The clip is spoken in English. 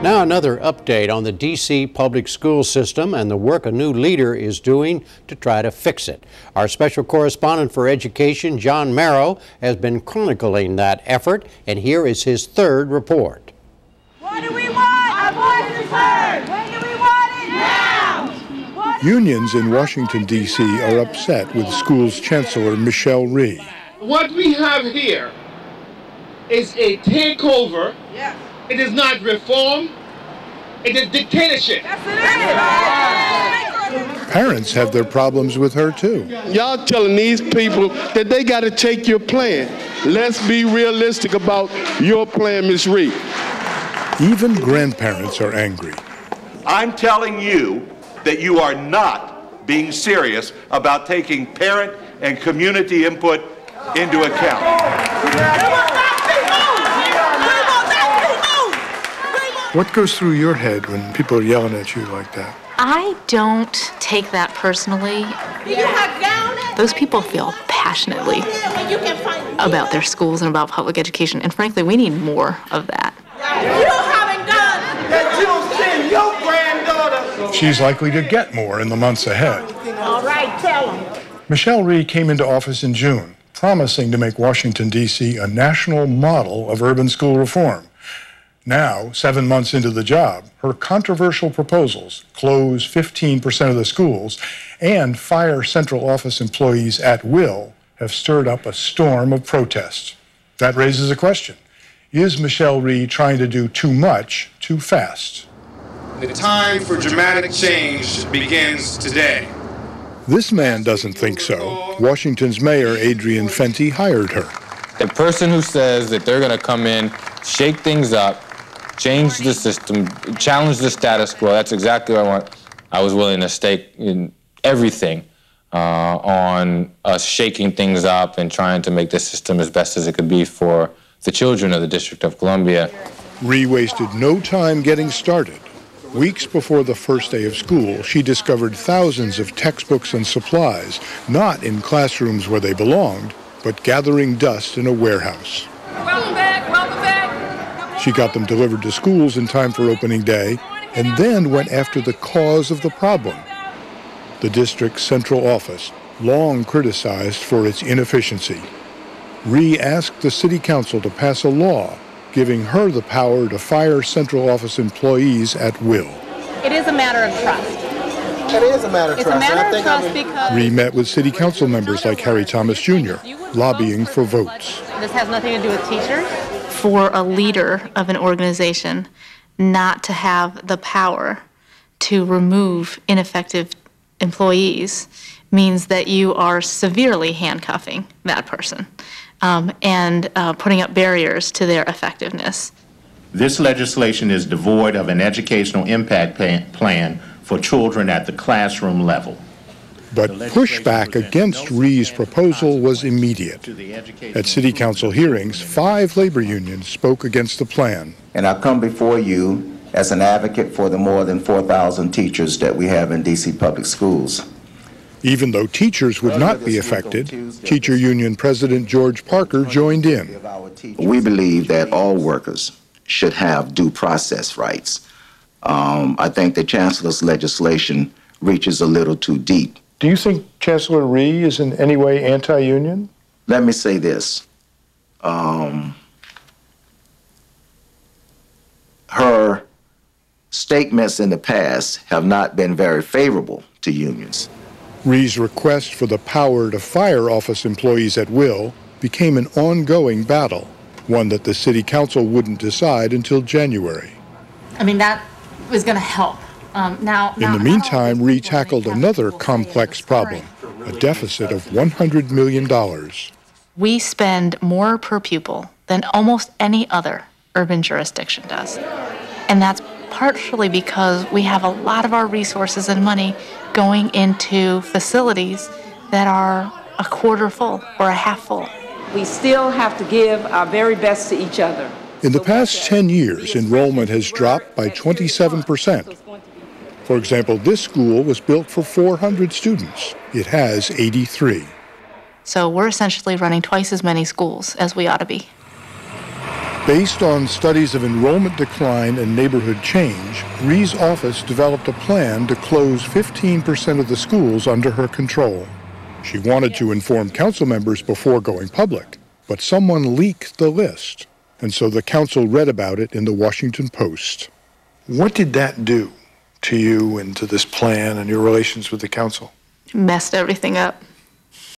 Now another update on the DC public school system and the work a new leader is doing to try to fix it. Our special correspondent for education, John Merrow, has been chronicling that effort, and here is his third report. What do we want? Our voice is heard. When do we want it? Now! Unions in Washington, D.C. are upset with school's chancellor, Michelle Rhee. What we have here is a takeover. Yes. It is not reform, it is dictatorship. Parents have their problems with her too. Y'all telling these people that they gotta take your plan. Let's be realistic about your plan, Ms. Rhee. Even grandparents are angry. I'm telling you that you are not being serious about taking parent and community input into account. What goes through your head when people are yelling at you like that? I don't take that personally. Those people feel passionately about their schools and about public education, and frankly, we need more of that. You haven't done that you've seen your granddaughter. She's likely to get more in the months ahead. All right, tell them. Michelle Rhee came into office in June, promising to make Washington, D.C. a national model of urban school reform. Now, 7 months into the job, her controversial proposals close 15% of the schools and fire central office employees at will have stirred up a storm of protests. That raises a question. Is Michelle Rhee trying to do too much too fast? The time for dramatic change begins today. This man doesn't think so. Washington's mayor, Adrian Fenty, hired her. The person who says that they're going to come in, shake things up, change the system, challenge the status quo. That's exactly what I want. I was willing to stake in everything on us shaking things up and trying to make this system as best as it could be for the children of the District of Columbia. Rhee wasted no time getting started. Weeks before the first day of school, she discovered thousands of textbooks and supplies, not in classrooms where they belonged, but gathering dust in a warehouse. Welcome back, welcome back. She got them delivered to schools in time for opening day and then went after the cause of the problem. The district's central office, long criticized for its inefficiency. Rhee asked the city council to pass a law giving her the power to fire central office employees at will. It is a matter of trust. It is a matter of trust. Rhee met with city council members like Harry Thomas Jr., lobbying for votes. This has nothing to do with teachers. For a leader of an organization not to have the power to remove ineffective employees means that you are severely handcuffing that person and putting up barriers to their effectiveness. This legislation is devoid of an educational impact plan for children at the classroom level. But pushback against Rhee's proposal was immediate. At city council hearings, 5 labor unions spoke against the plan. And I come before you as an advocate for the more than 4,000 teachers that we have in D.C. public schools. Even though teachers would not be affected, teacher union president George Parker joined in. We believe that all workers should have due process rights. I think the chancellor's legislation reaches a little too deep. Do you think Chancellor Rhee is in any way anti-union? Let me say this. Her statements in the past have not been very favorable to unions. Rhee's request for the power to fire office employees at will became an ongoing battle, one that the city council wouldn't decide until January. I mean, that was going to help. In the meantime, Rhee tackled another complex problem, a deficit of $100 million. We spend more per pupil than almost any other urban jurisdiction does. And that's partially because we have a lot of our resources and money going into facilities that are a quarter full or a half full. We still have to give our very best to each other. In the past 10 years, enrollment has dropped by 27%. For example, this school was built for 400 students. It has 83. So we're essentially running twice as many schools as we ought to be. Based on studies of enrollment decline and neighborhood change, Rhee's office developed a plan to close 15% of the schools under her control. She wanted to inform council members before going public, but someone leaked the list, and so the council read about it in the Washington Post. What did that do to you and to this plan and your relations with the council? Messed everything up.